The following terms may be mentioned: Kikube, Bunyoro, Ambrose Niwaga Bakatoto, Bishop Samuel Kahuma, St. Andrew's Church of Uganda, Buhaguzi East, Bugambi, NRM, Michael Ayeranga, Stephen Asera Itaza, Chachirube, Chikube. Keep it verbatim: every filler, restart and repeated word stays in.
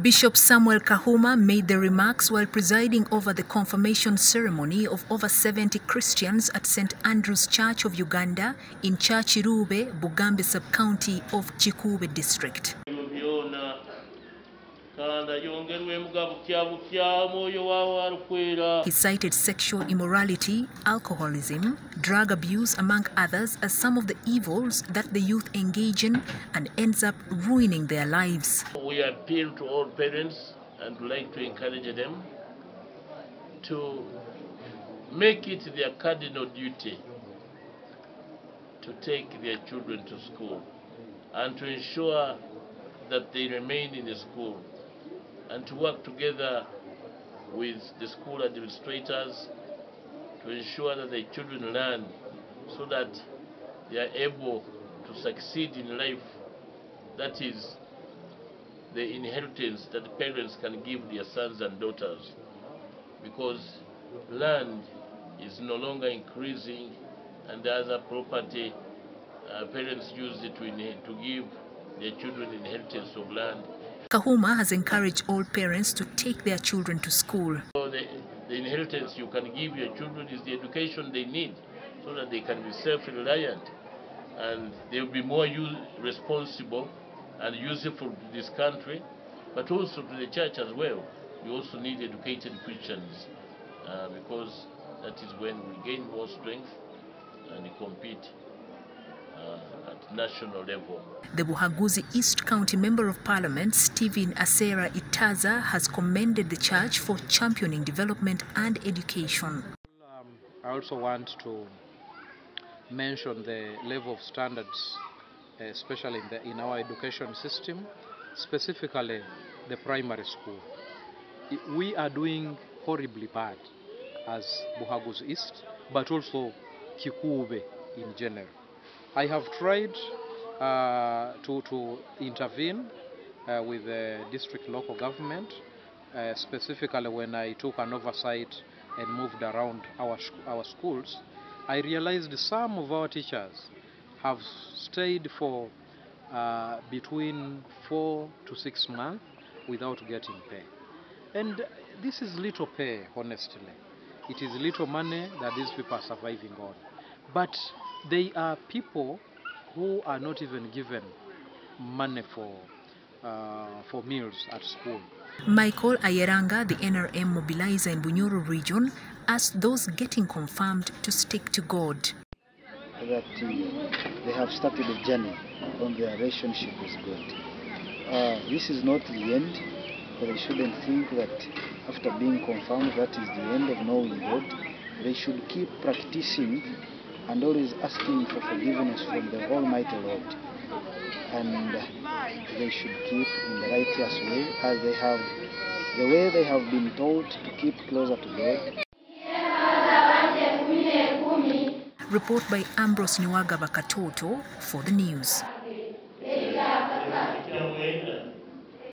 Bishop Samuel Kahuma made the remarks while presiding over the confirmation ceremony of over seventy Christians at Saint Andrew's Church of Uganda in Chachirube, Bugambi sub-county of Chikube district. He cited sexual immorality, alcoholism, drug abuse, among others, as some of the evils that the youth engage in and ends up ruining their lives. We appeal to all parents and would like to encourage them to make it their cardinal duty to take their children to school and to ensure that they remain in the school, and to work together with the school administrators to ensure that the children learn so that they are able to succeed in life. That is the inheritance that the parents can give their sons and daughters, because land is no longer increasing and the other property uh, parents use it to, to give their children inheritance of land. Kahuma has encouraged all parents to take their children to school. So the, the inheritance you can give your children is the education they need so that they can be self-reliant and they'll be more use, responsible and useful to this country, but also to the church as well. We also need educated Christians uh, because that is when we gain more strength and we compete Uh, at national level. The Buhaguzi East County Member of Parliament, Stephen Asera Itaza, has commended the church for championing development and education. Um, I also want to mention the level of standards, especially in, the, in our education system, specifically the primary school. We are doing horribly bad as Buhaguzi East, but also Kikube in general. I have tried uh, to, to intervene uh, with the district local government, uh, specifically when I took an oversight and moved around our, our schools. I realized some of our teachers have stayed for uh, between four to six months without getting pay. And this is little pay, honestly. It is little money that these people are surviving on. But they are people who are not even given money for, uh, for meals at school. Michael Ayeranga, the N R M mobilizer in Bunyoro region, asked those getting confirmed to stick to God. That uh, they have started a journey on their relationship with God. Uh, this is not the end, but they shouldn't think that after being confirmed that is the end of knowing God. They should keep practicing and always asking for forgiveness from the Almighty Lord. And they should keep in the righteous way, as they have, the way they have been taught to keep closer to God. Report by Ambrose Niwaga Bakatoto for the news.